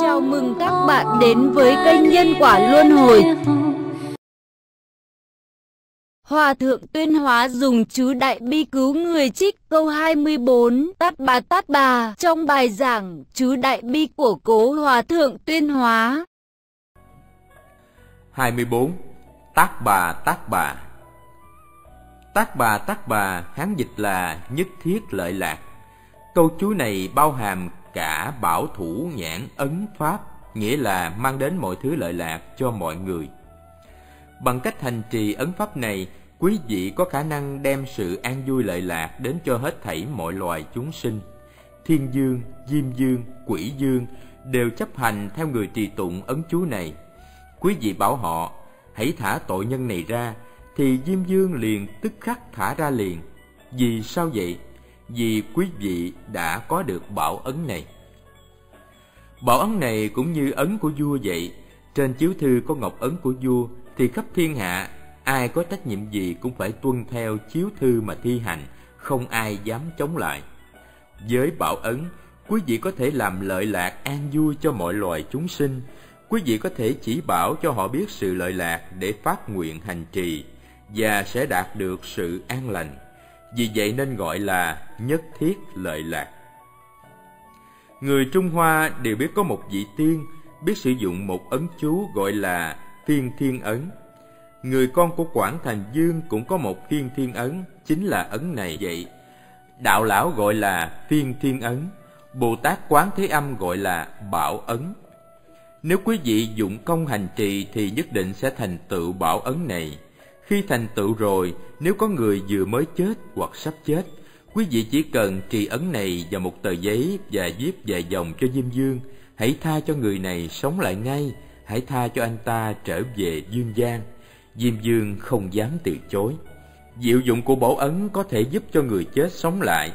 Chào mừng các bạn đến với kênh Nhân Quả Luân Hồi. Hòa Thượng Tuyên Hóa dùng chú Đại Bi cứu người trích câu 24 Tát Bà trong bài giảng chú Đại Bi của cố Hòa Thượng Tuyên Hóa. 24. Tát Bà. Tát Bà Hán dịch là nhất thiết lợi lạc. Câu chú này bao hàm cả bảo thủ nhãn ấn pháp, nghĩa là mang đến mọi thứ lợi lạc cho mọi người. Bằng cách hành trì ấn pháp này, quý vị có khả năng đem sự an vui lợi lạc đến cho hết thảy mọi loài chúng sinh. Thiên dương, diêm dương, quỷ dương đều chấp hành theo người trì tụng ấn chú này. Quý vị bảo họ, hãy thả tội nhân này ra, thì diêm dương liền tức khắc thả ra liền. Vì sao vậy? Vì quý vị đã có được bảo ấn này. Bảo ấn này cũng như ấn của vua vậy. Trên chiếu thư có ngọc ấn của vua, thì khắp thiên hạ, ai có trách nhiệm gì cũng phải tuân theo chiếu thư mà thi hành, không ai dám chống lại. Với bảo ấn, quý vị có thể làm lợi lạc an vui cho mọi loài chúng sinh. Quý vị có thể chỉ bảo cho họ biết sự lợi lạc để phát nguyện hành trì, và sẽ đạt được sự an lành. Vì vậy nên gọi là nhất thiết lợi lạc. Người Trung Hoa đều biết có một vị tiên biết sử dụng một ấn chú gọi là Phiên Thiên Ấn. Người con của Quảng Thành Dương cũng có một Phiên Thiên Ấn, chính là ấn này vậy. Đạo lão gọi là Phiên Thiên Ấn, Bồ Tát Quán Thế Âm gọi là Bảo Ấn. Nếu quý vị dụng công hành trì thì nhất định sẽ thành tựu bảo ấn này. Khi thành tựu rồi, nếu có người vừa mới chết hoặc sắp chết, quý vị chỉ cần trì ấn này vào một tờ giấy và viết vài dòng cho Diêm Vương: hãy tha cho người này sống lại ngay, hãy tha cho anh ta trở về dương gian. Diêm Vương không dám từ chối. Diệu dụng của bảo ấn có thể giúp cho người chết sống lại.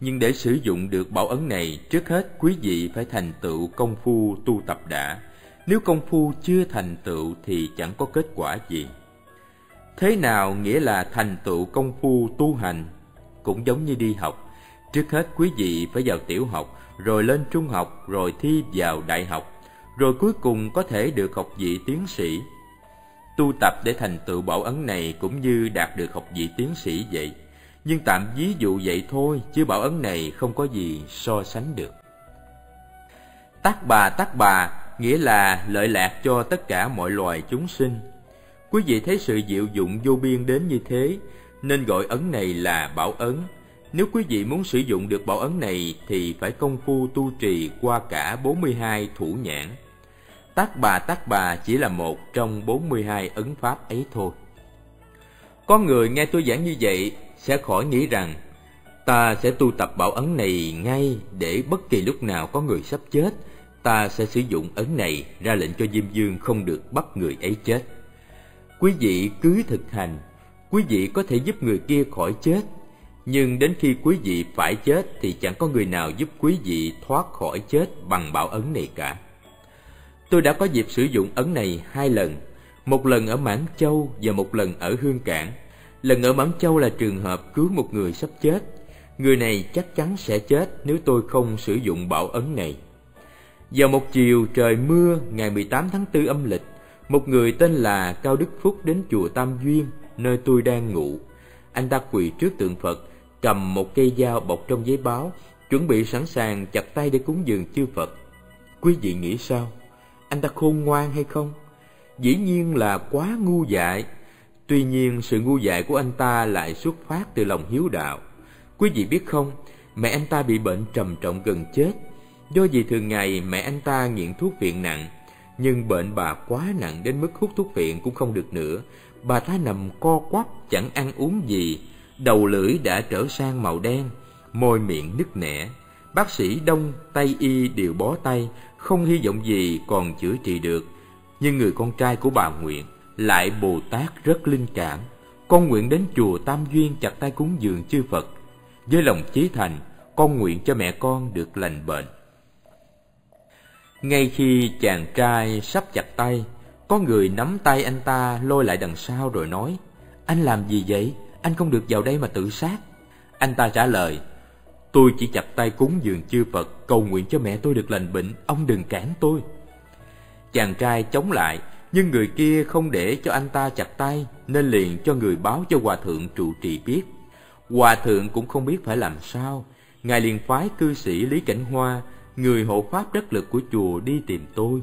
Nhưng để sử dụng được bảo ấn này, trước hết quý vị phải thành tựu công phu tu tập đã. Nếu công phu chưa thành tựu thì chẳng có kết quả gì. Thế nào nghĩa là thành tựu công phu tu hành? Cũng giống như đi học. Trước hết quý vị phải vào tiểu học, rồi lên trung học, rồi thi vào đại học, rồi cuối cùng có thể được học vị tiến sĩ. Tu tập để thành tựu bảo ấn này cũng như đạt được học vị tiến sĩ vậy. Nhưng tạm ví dụ vậy thôi, chứ bảo ấn này không có gì so sánh được. Tát Bà nghĩa là lợi lạc cho tất cả mọi loài chúng sinh. Quý vị thấy sự diệu dụng vô biên đến như thế, nên gọi ấn này là bảo ấn. Nếu quý vị muốn sử dụng được bảo ấn này thì phải công phu tu trì qua cả 42 thủ nhãn. Tát Bà chỉ là một trong 42 ấn pháp ấy thôi. Có người nghe tôi giảng như vậy sẽ khỏi nghĩ rằng ta sẽ tu tập bảo ấn này ngay để bất kỳ lúc nào có người sắp chết, ta sẽ sử dụng ấn này ra lệnh cho Diêm Vương không được bắt người ấy chết. Quý vị cứ thực hành, quý vị có thể giúp người kia khỏi chết, nhưng đến khi quý vị phải chết thì chẳng có người nào giúp quý vị thoát khỏi chết bằng bảo ấn này cả. Tôi đã có dịp sử dụng ấn này 2 lần, một lần ở Mãn Châu và một lần ở Hương Cảng. Lần ở Mãn Châu là trường hợp cứu một người sắp chết. Người này chắc chắn sẽ chết nếu tôi không sử dụng bảo ấn này. Vào một chiều trời mưa ngày 18 tháng 4 âm lịch, một người tên là Cao Đức Phúc đến chùa Tam Duyên, nơi tôi đang ngụ. Anh ta quỳ trước tượng Phật, cầm một cây dao bọc trong giấy báo, chuẩn bị sẵn sàng chặt tay để cúng dường chư Phật. Quý vị nghĩ sao? Anh ta khôn ngoan hay không? Dĩ nhiên là quá ngu dại. Tuy nhiên sự ngu dại của anh ta lại xuất phát từ lòng hiếu đạo. Quý vị biết không, mẹ anh ta bị bệnh trầm trọng gần chết. Do vì thường ngày mẹ anh ta nghiện thuốc phiện nặng, nhưng bệnh bà quá nặng đến mức hút thuốc phiện cũng không được nữa. Bà ta nằm co quắp chẳng ăn uống gì, đầu lưỡi đã trở sang màu đen, môi miệng nứt nẻ. Bác sĩ Đông, Tây y đều bó tay, không hy vọng gì còn chữa trị được. Nhưng người con trai của bà nguyện, lại Bồ Tát rất linh cảm, con nguyện đến chùa Tam Duyên chặt tay cúng dường chư Phật. Với lòng chí thành, con nguyện cho mẹ con được lành bệnh. Ngay khi chàng trai sắp chặt tay, có người nắm tay anh ta lôi lại đằng sau rồi nói: anh làm gì vậy? Anh không được vào đây mà tự sát. Anh ta trả lời: Tôi chỉ chặt tay cúng dường chư Phật, cầu nguyện cho mẹ tôi được lành bệnh, ông đừng cản tôi. Chàng trai chống lại, nhưng người kia không để cho anh ta chặt tay, nên liền cho người báo cho Hòa Thượng trụ trì biết. Hòa Thượng cũng không biết phải làm sao, ngài liền phái cư sĩ Lý Cảnh Hoa, người hộ pháp đắc lực của chùa, đi tìm tôi.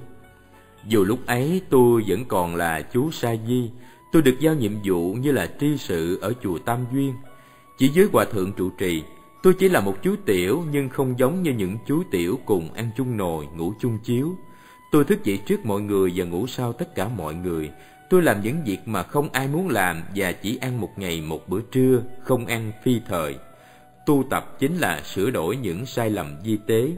Dù lúc ấy tôi vẫn còn là chú Sa Di, tôi được giao nhiệm vụ như là tri sự ở chùa Tam Duyên. Chỉ dưới Hòa Thượng trụ trì, tôi chỉ là một chú tiểu, nhưng không giống như những chú tiểu cùng ăn chung nồi, ngủ chung chiếu. Tôi thức dậy trước mọi người và ngủ sau tất cả mọi người. Tôi làm những việc mà không ai muốn làm và chỉ ăn một ngày một bữa trưa, không ăn phi thời. Tu tập chính là sửa đổi những sai lầm vi tế.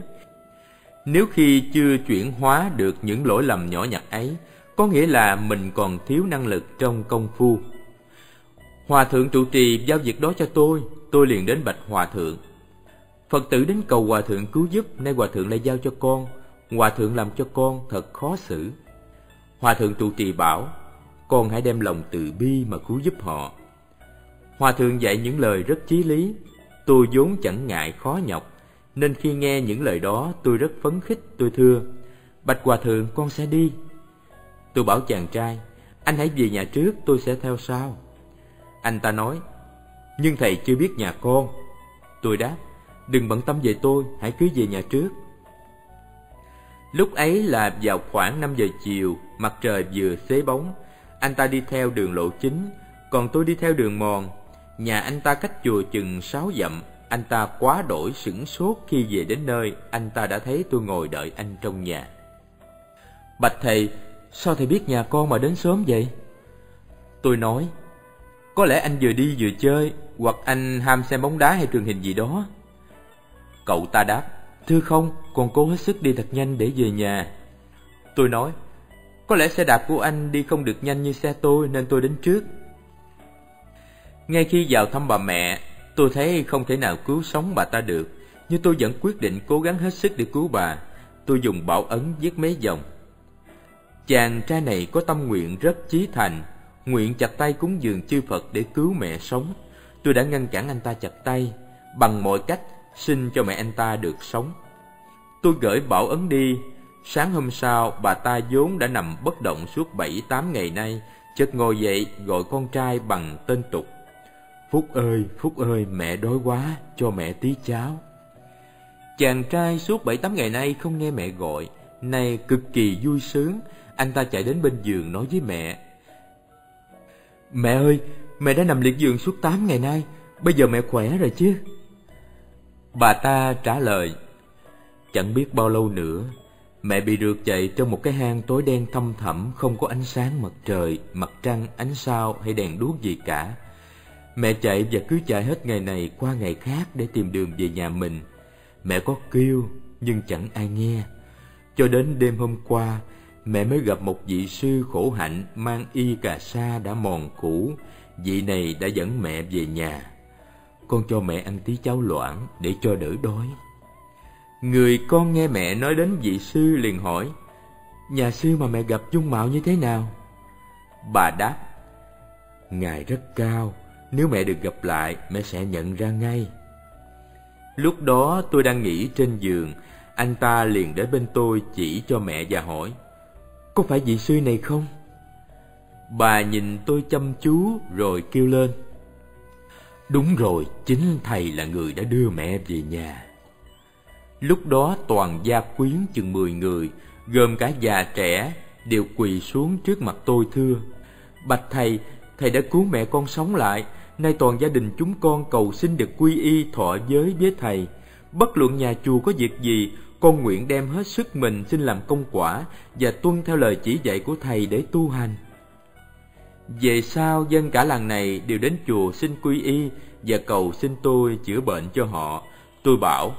Nếu khi chưa chuyển hóa được những lỗi lầm nhỏ nhặt ấy, có nghĩa là mình còn thiếu năng lực trong công phu. Hòa Thượng trụ trì giao việc đó cho tôi liền đến bạch Hòa Thượng. Phật tử đến cầu Hòa Thượng cứu giúp, nay Hòa Thượng lại giao cho con. Hòa Thượng làm cho con thật khó xử. Hòa Thượng trụ trì bảo, con hãy đem lòng từ bi mà cứu giúp họ. Hòa Thượng dạy những lời rất chí lý. Tôi vốn chẳng ngại khó nhọc, nên khi nghe những lời đó tôi rất phấn khích. Tôi thưa, bạch Hòa Thượng, con sẽ đi. Tôi bảo chàng trai, anh hãy về nhà trước, tôi sẽ theo sau. Anh ta nói, nhưng thầy chưa biết nhà con. Tôi đáp, đừng bận tâm về tôi, hãy cứ về nhà trước. Lúc ấy là vào khoảng 5 giờ chiều, mặt trời vừa xế bóng. Anh ta đi theo đường lộ chính, còn tôi đi theo đường mòn. Nhà anh ta cách chùa chừng 6 dặm. Anh ta quá đổi sửng sốt khi về đến nơi. Anh ta đã thấy tôi ngồi đợi anh trong nhà. Bạch thầy, sao thầy biết nhà con mà đến sớm vậy? Tôi nói, có lẽ anh vừa đi vừa chơi, hoặc anh ham xem bóng đá hay truyền hình gì đó. Cậu ta đáp, thưa không, con cố hết sức đi thật nhanh để về nhà. Tôi nói, có lẽ xe đạp của anh đi không được nhanh như xe tôi, nên tôi đến trước. Ngay khi vào thăm bà mẹ, tôi thấy không thể nào cứu sống bà ta được, nhưng tôi vẫn quyết định cố gắng hết sức để cứu bà. Tôi dùng bảo ấn viết mấy dòng. Chàng trai này có tâm nguyện rất chí thành, nguyện chặt tay cúng dường chư Phật để cứu mẹ sống. Tôi đã ngăn cản anh ta chặt tay, bằng mọi cách xin cho mẹ anh ta được sống. Tôi gửi bảo ấn đi. Sáng hôm sau, bà ta vốn đã nằm bất động suốt 7-8 ngày nay, chợt ngồi dậy gọi con trai bằng tên tục. Phúc ơi, mẹ đói quá, cho mẹ tí cháo. Chàng trai suốt 7-8 ngày nay không nghe mẹ gọi, nay cực kỳ vui sướng. Anh ta chạy đến bên giường nói với mẹ, mẹ ơi, mẹ đã nằm liệt giường suốt 8 ngày nay, bây giờ mẹ khỏe rồi chứ? Bà ta trả lời, chẳng biết bao lâu nữa, mẹ bị rượt chạy trong một cái hang tối đen thâm thẳm, không có ánh sáng mặt trời, mặt trăng, ánh sao hay đèn đuốc gì cả. Mẹ chạy và cứ chạy hết ngày này qua ngày khác để tìm đường về nhà mình. Mẹ có kêu nhưng chẳng ai nghe. Cho đến đêm hôm qua, mẹ mới gặp một vị sư khổ hạnh mang y cà sa đã mòn cũ. Vị này đã dẫn mẹ về nhà. Con cho mẹ ăn tí cháo loãng để cho đỡ đói. Người con nghe mẹ nói đến vị sư liền hỏi, nhà sư mà mẹ gặp dung mạo như thế nào? Bà đáp, ngài rất cao, nếu mẹ được gặp lại mẹ sẽ nhận ra ngay. Lúc đó tôi đang nghỉ trên giường, anh ta liền đến bên tôi chỉ cho mẹ và hỏi, có phải vị sư này không? Bà nhìn tôi chăm chú rồi kêu lên, đúng rồi, chính thầy là người đã đưa mẹ về nhà. Lúc đó toàn gia quyến chừng 10 người, gồm cả già trẻ, đều quỳ xuống trước mặt tôi thưa, bạch thầy, thầy đã cứu mẹ con sống lại, nay toàn gia đình chúng con cầu xin được quy y thọ giới với thầy. Bất luận nhà chùa có việc gì, con nguyện đem hết sức mình xin làm công quả và tuân theo lời chỉ dạy của thầy để tu hành. Về sau dân cả làng này đều đến chùa xin quy y và cầu xin tôi chữa bệnh cho họ. Tôi bảo,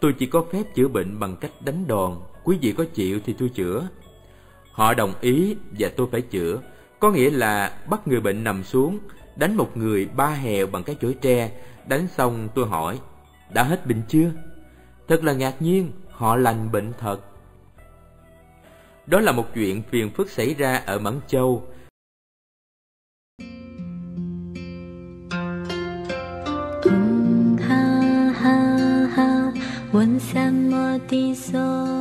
tôi chỉ có phép chữa bệnh bằng cách đánh đòn, quý vị có chịu thì tôi chữa. Họ đồng ý và tôi phải chữa, có nghĩa là bắt người bệnh nằm xuống, đánh một người 3 hèo bằng cái chổi tre. Đánh xong tôi hỏi, đã hết bệnh chưa? Thật là ngạc nhiên, họ lành bệnh thật. Đó là một chuyện phiền phức xảy ra ở Mãn Châu. Buồn xa mơ tí gió.